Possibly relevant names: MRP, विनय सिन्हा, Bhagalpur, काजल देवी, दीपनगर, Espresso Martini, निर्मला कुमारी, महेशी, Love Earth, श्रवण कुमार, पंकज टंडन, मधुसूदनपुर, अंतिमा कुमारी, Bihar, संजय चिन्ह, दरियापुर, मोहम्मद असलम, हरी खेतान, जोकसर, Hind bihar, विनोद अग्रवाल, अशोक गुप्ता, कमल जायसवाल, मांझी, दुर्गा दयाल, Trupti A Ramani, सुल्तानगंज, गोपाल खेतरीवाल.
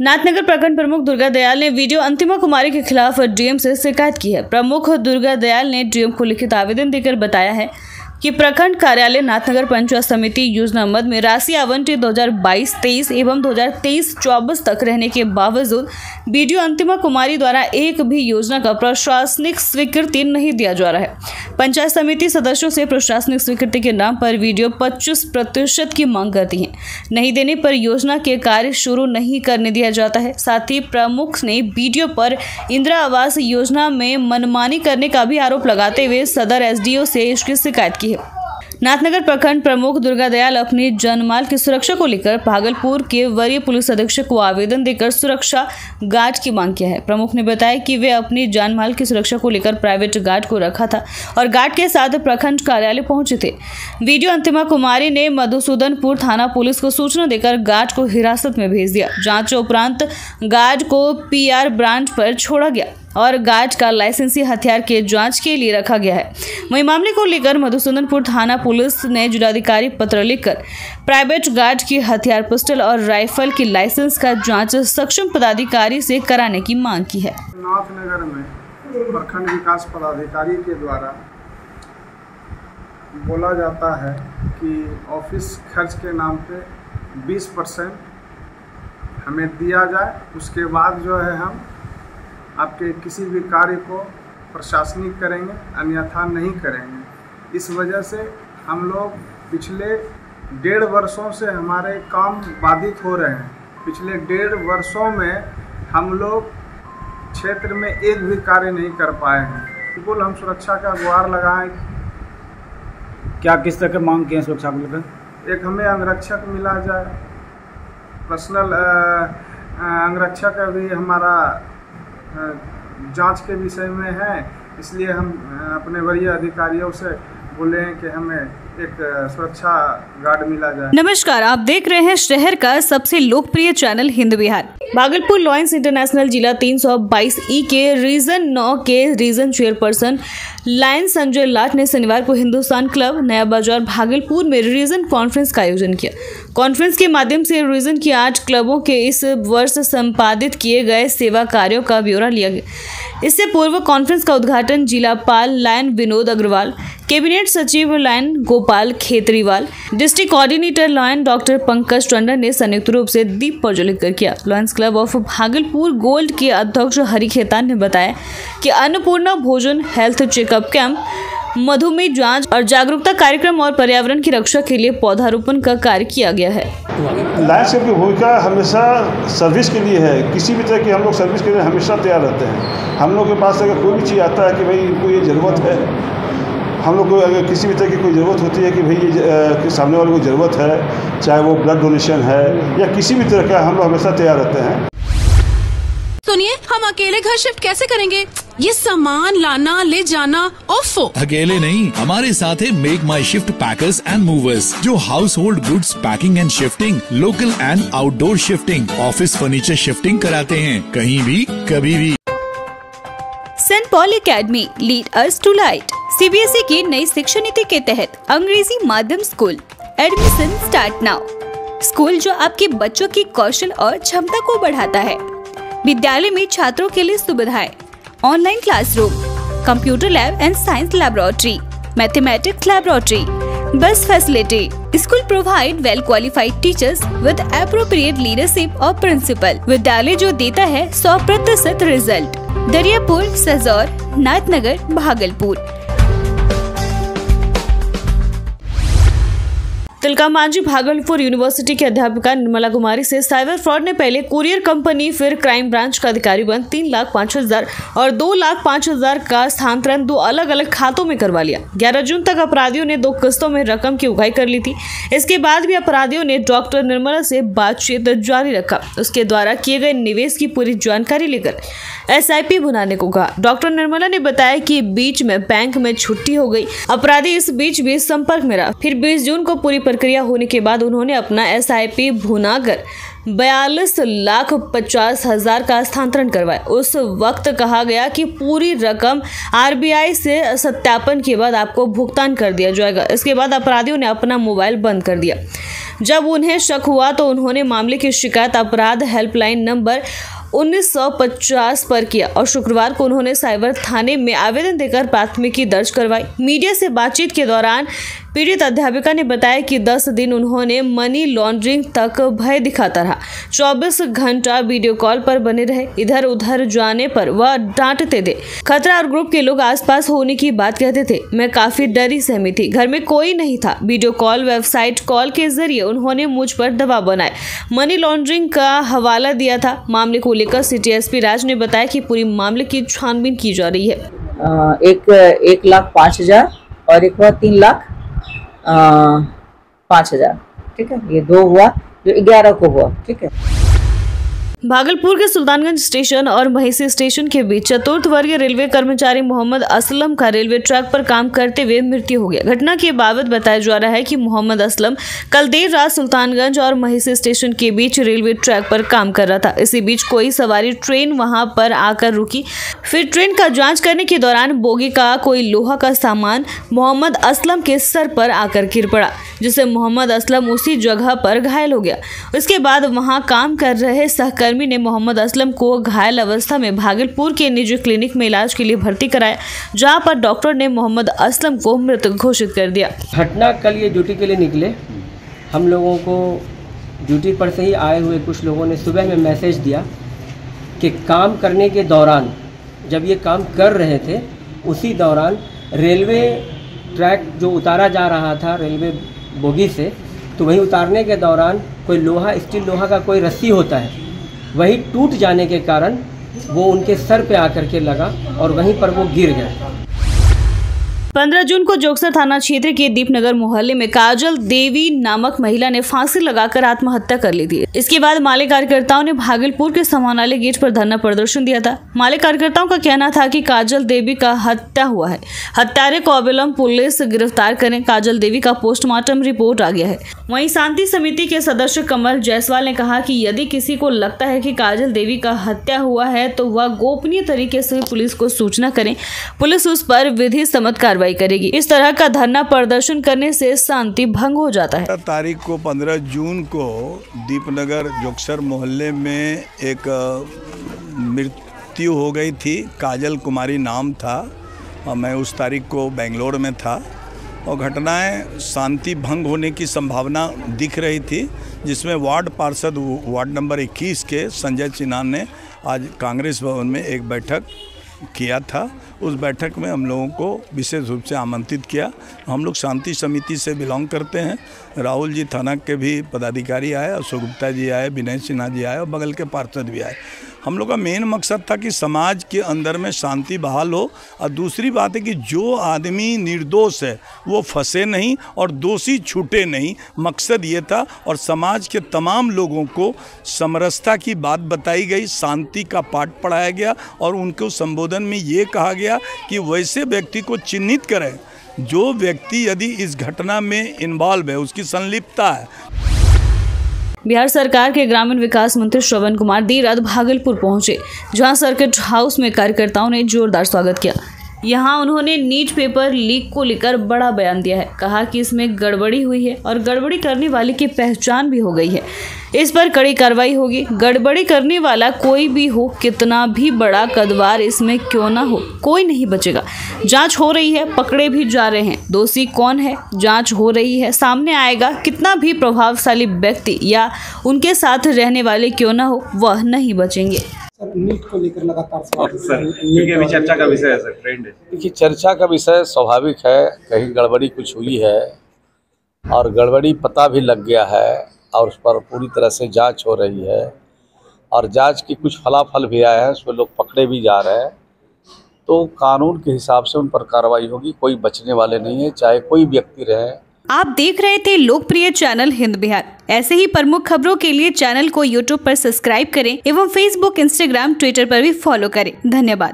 नाथनगर प्रखंड प्रमुख दुर्गा दयाल ने वीडियो अंतिमा कुमारी के खिलाफ डीएम से शिकायत की है। प्रमुख दुर्गा दयाल ने डीएम को लिखित आवेदन देकर बताया है कि प्रखंड कार्यालय नाथनगर पंचायत समिति योजना मद में राशि आवंटित 2022-23 एवं 2023-24 तक रहने के बावजूद बीडीओ अंतिमा कुमारी द्वारा एक भी योजना का प्रशासनिक स्वीकृति नहीं दिया जा रहा है। पंचायत समिति सदस्यों से प्रशासनिक स्वीकृति के नाम पर बीडीओ 25% की मांग करती है। नहीं देने पर योजना के कार्य शुरू नहीं करने दिया जाता है। साथ ही प्रमुख ने बीडीओ पर इंदिरा आवास योजना में मनमानी करने का भी आरोप लगाते हुए सदर एसडीओ से इसकी शिकायत की। नाथनगर प्रखंड प्रमुख दुर्गा दयाल अपनी जनमाल की सुरक्षा को लेकर भागलपुर के वरीय पुलिस अधीक्षक को आवेदन देकर सुरक्षा गार्ड की मांग किया है। प्रमुख ने बताया कि वे अपनी जानमाल की सुरक्षा को लेकर प्राइवेट गार्ड को रखा था और गार्ड के साथ प्रखंड कार्यालय पहुंचे थे। वीडियो अंतिमा कुमारी ने मधुसूदनपुर थाना पुलिस को सूचना देकर गार्ड को हिरासत में भेज दिया। जाँच उपरांत गार्ड को PR ब्रांच पर छोड़ा गया और गार्ड का लाइसेंसी हथियार के जांच के लिए रखा गया है। वहीं मामले को लेकर मधुसूदनपुर थाना पुलिस ने जिलाधिकारी पत्र लिखकर प्राइवेट गार्ड की हथियार पिस्टल और राइफल की लाइसेंस का जांच सक्षम पदाधिकारी से कराने की मांग की है। नाथनगर में प्रखंड विकास पदाधिकारी के द्वारा बोला जाता है कि ऑफिस खर्च के नाम पे 20% हमें दिया जाए, उसके बाद जो है हम आपके किसी भी कार्य को प्रशासनिक करेंगे, अन्यथा नहीं करेंगे। इस वजह से हम लोग पिछले 1.5 वर्षों से हमारे काम बाधित हो रहे हैं। पिछले 1.5 वर्षों में हम लोग क्षेत्र में एक भी कार्य नहीं कर पाए हैं। बिल्कुल हम सुरक्षा का गुहार लगाएं। क्या किस तरह की मांग की है सुरक्षा को लेकर? एक हमें अंगरक्षक मिला जाए, पर्सनल अंगरक्षक अभी हमारा जांच के विषय में है, इसलिए हम अपने वरीय अधिकारियों से बोले हैं कि हमें एक सुरक्षा गार्ड मिला जाए। नमस्कार, आप देख रहे हैं शहर का सबसे लोकप्रिय channel Hind Bihar. Bhagalpur Lions International जिला 322E के रीजन 9 के region chairperson Lions Sanjay Lath ने शनिवार को हिंदुस्तान क्लब नया बाजार भागलपुर में रीजन कॉन्फ्रेंस का आयोजन किया। कॉन्फ्रेंस के माध्यम से रीजन की 8 क्लबों के इस वर्ष संपादित किए गए सेवा कार्यों का ब्यौरा लिया गया। इससे पूर्व कॉन्फ्रेंस का उद्घाटन जिलापाल लायन विनोद अग्रवाल, कैबिनेट सचिव Lion गोपाल खेतरीवाल, district coordinator Lion doctor पंकज टंडन ने संयुक्त रूप से दीप प्रज्वलित कर किया। Lions club of Bhagalpur gold के अध्यक्ष हरी खेतान ने बताया कि अन्नपूर्णा भोजन, हेल्थ चेकअप कैंप, मधुमेह जांच और जागरूकता कार्यक्रम और पर्यावरण की रक्षा के लिए पौधारोपण का कार्य किया गया है। लायंस क्लब की भूमिका हमेशा सर्विस के लिए है। किसी भी तरह की हम लोग सर्विस के लिए हमेशा तैयार रहते हैं। हम लोग के पास अगर कोई भी चीज़ आता है कि भाई इनको ये जरूरत है, हम लोग को अगर किसी भी तरह की कोई ज़रूरत होती है कि भाई ये सामने वाले को ज़रूरत है, चाहे वो ब्लड डोनेशन है या किसी भी तरह का, हम लोग हमेशा तैयार रहते हैं। सुनिए, हम अकेले घर शिफ्ट कैसे करेंगे? ये सामान लाना, ले जाना, ओफो। अकेले नहीं, हमारे साथ है make my shift packers and movers, जो household goods packing and shifting, local and outdoor shifting, office furniture shifting कराते हैं, कहीं भी कभी भी। Saint Paul Academy lead us to light. CBSE की नई शिक्षा नीति के तहत अंग्रेजी माध्यम school admission start now. School जो आपके बच्चों की कौशल और क्षमता को बढ़ाता है। विद्यालय में छात्रों के लिए सुविधाएं, online classroom, computer lab and science laboratory, mathematics laboratory, bus facility. School provide well qualified teachers with appropriate leadership और प्रिंसिपल। विद्यालय जो देता है 100% रिजल्ट। दरियापुर, सजौर, नाथनगर, भागलपुर। मांझी भागलपुर यूनिवर्सिटी की अध्यापिका निर्मला कुमारी से साइबर फ्रॉड ने पहले कुरियर कंपनी फिर क्राइम ब्रांच का अधिकारी बन 3,05,000 और 2,05,000 का स्थानांतरण 2 अलग अलग खातों में करवा लिया। 11 जून तक अपराधियों ने 2 किस्तों में रकम की उगाही कर ली थी। इसके बाद भी अपराधियों ने डॉक्टर निर्मला से बातचीत जारी रखा। उसके द्वारा किए गए निवेश की पूरी जानकारी लेकर SIP बनाने को कहा। डॉक्टर निर्मला ने बताया कि बीच में बैंक में छुट्टी हो गई, अपराधी इस बीच भी संपर्क में रहा। फिर 20 जून को पूरी प्रक्रिया होने के बाद उन्होंने अपना SIP भुनाकर 42,50,000 का स्थानांतरण करवाया। उस वक्त कहा गया कि पूरी रकम RBI से सत्यापन के बाद आपको भुगतान कर दिया जाएगा। इसके बाद अपराधियों ने अपना मोबाइल बंद कर दिया। जब उन्हें शक हुआ तो उन्होंने मामले की शिकायत अपराध हेल्पलाइन नंबर 1950 पर किया और शुक्रवार को उन्होंने साइबर थाने में आवेदन देकर प्राथमिकी दर्ज करवाई। मीडिया से बातचीत के दौरान पीड़ित अध्यापिका ने बताया कि 10 दिन उन्होंने मनी लॉन्ड्रिंग तक भय दिखाता रहा। 24 घंटा वीडियो कॉल पर बने रहे, इधर उधर जाने पर वह डांटते थे। खतरा और ग्रुप के लोग आसपास होने की बात कहते थे। मैं काफी डरी सहमी थी, घर में कोई नहीं था। वीडियो कॉल, वेबसाइट कॉल के जरिए उन्होंने मुझ पर दबाव बनाए, मनी लॉन्ड्रिंग का हवाला दिया था। मामले को लेकर CTSP राज ने बताया कि पूरी मामले की छानबीन की जा रही है। 1,05,000 और एक बार 3,05,000, ठीक है, ये दो हुआ जो 11 को हुआ, ठीक है। भागलपुर के सुल्तानगंज स्टेशन और महेशी स्टेशन के बीच चतुर्थ वर्गीय रेलवे कर्मचारी मोहम्मद असलम का रेलवे ट्रैक पर काम करते हुए मृत्यु हो गया। घटना के बाबत बताया जा रहा है कि मोहम्मद असलम कल देर रात सुल्तानगंज और महेशी स्टेशन के बीच रेलवे ट्रैक पर काम कर रहा था। इसी बीच कोई सवारी ट्रेन वहां पर आकर रुकी। फिर ट्रेन का जाँच करने के दौरान बोगी का कोई लोहा का सामान मोहम्मद असलम के सर पर आकर गिर पड़ा, जिससे मोहम्मद असलम उसी जगह पर घायल हो गया। उसके बाद वहाँ काम कर रहे सहकर्मी ने मोहम्मद असलम को घायल अवस्था में भागलपुर के निजी क्लिनिक में इलाज के लिए भर्ती कराया, जहां पर डॉक्टर ने मोहम्मद असलम को मृत घोषित कर दिया। घटना कल ये ड्यूटी के लिए निकले, हम लोगों को ड्यूटी पर से ही आए हुए कुछ लोगों ने सुबह में मैसेज दिया कि काम करने के दौरान, जब ये काम कर रहे थे उसी दौरान रेलवे ट्रैक जो उतारा जा रहा था रेलवे बोगी से, तो वही उतारने के दौरान कोई लोहा, स्टील लोहा का कोई रस्सी होता है, वही टूट जाने के कारण वो उनके सर पे आकर के लगा और वहीं पर वो गिर गए। 15 जून को जोकसर थाना क्षेत्र के दीपनगर मोहल्ले में काजल देवी नामक महिला ने फांसी लगाकर आत्महत्या कर ली थी। इसके बाद माले कार्यकर्ताओं ने भागलपुर के समानालय गेट पर धरना प्रदर्शन दिया था। माले कार्यकर्ताओं का कहना था कि काजल देवी का हत्या हुआ है, हत्यारे को अविलंब पुलिस गिरफ्तार करें। काजल देवी का पोस्टमार्टम रिपोर्ट आ गया है। वहीं शांति समिति के सदस्य कमल जायसवाल ने कहा कि यदि किसी को लगता है कि काजल देवी का हत्या हुआ है तो वह गोपनीय तरीके से पुलिस को सूचना करें, पुलिस उस पर विधि सम्मत कार्रवाई करेगी। इस तरह का धरना प्रदर्शन करने से शांति भंग हो जाता है। तारीख को 15 जून को दीपनगर जोकसर मोहल्ले में एक मृत्यु हो गई थी। काजल कुमारी नाम था और मैं उस तारीख को बेंगलोर में था और घटनाएं शांति भंग होने की संभावना दिख रही थी, जिसमें वार्ड पार्षद वार्ड नंबर 21 के संजय चिन्ह ने आज कांग्रेस भवन में एक बैठक किया था। उस बैठक में हम लोगों को विशेष रूप से आमंत्रित किया। हम लोग शांति समिति से बिलोंग करते हैं। राहुल जी थाना के भी पदाधिकारी आए, अशोक गुप्ता जी आए, विनय सिन्हा जी आए और बगल के पार्षद भी आए। हम लोग का मेन मकसद था कि समाज के अंदर में शांति बहाल हो और दूसरी बात है कि जो आदमी निर्दोष है वो फंसे नहीं और दोषी छूटे नहीं, मकसद ये था। और समाज के तमाम लोगों को समरसता की बात बताई गई, शांति का पाठ पढ़ाया गया और उनको संबोधन में ये कहा गया कि वैसे व्यक्ति को चिन्हित करें जो व्यक्ति यदि इस घटना में इन्वॉल्व है, उसकी संलिप्तता है। बिहार सरकार के ग्रामीण विकास मंत्री श्रवण कुमार देर रात भागलपुर पहुंचे, जहां सर्किट हाउस में कार्यकर्ताओं ने जोरदार स्वागत किया। यहां उन्होंने नीट पेपर लीक को लेकर बड़ा बयान दिया है, कहा कि इसमें गड़बड़ी हुई है और गड़बड़ी करने वाले की पहचान भी हो गई है, इस पर कड़ी कार्रवाई होगी। गड़बड़ी करने वाला कोई भी हो, कितना भी बड़ा कद्दावर इसमें क्यों ना हो, कोई नहीं बचेगा। जांच हो रही है, पकड़े भी जा रहे हैं, दोषी कौन है जांच हो रही है, सामने आएगा। कितना भी प्रभावशाली व्यक्ति या उनके साथ रहने वाले क्यों ना हो, वह नहीं बचेंगे। सर, नीट को लेकर लगातार चर्चा का विषय है, सर ट्रेंड है। देखिए, चर्चा का विषय स्वाभाविक है, कहीं गड़बड़ी कुछ हुई है और गड़बड़ी पता भी लग गया है और उस पर पूरी तरह से जांच हो रही है और जांच की कुछ फलाफल भी आया है, उसमें लोग पकड़े भी जा रहे हैं। तो कानून के हिसाब से उन पर कार्रवाई होगी, कोई बचने वाले नहीं है, चाहे कोई व्यक्ति रहे। आप देख रहे थे लोकप्रिय चैनल हिंद बिहार। ऐसे ही प्रमुख खबरों के लिए चैनल को YouTube पर सब्सक्राइब करें एवं Facebook, Instagram, Twitter पर भी फॉलो करें। धन्यवाद।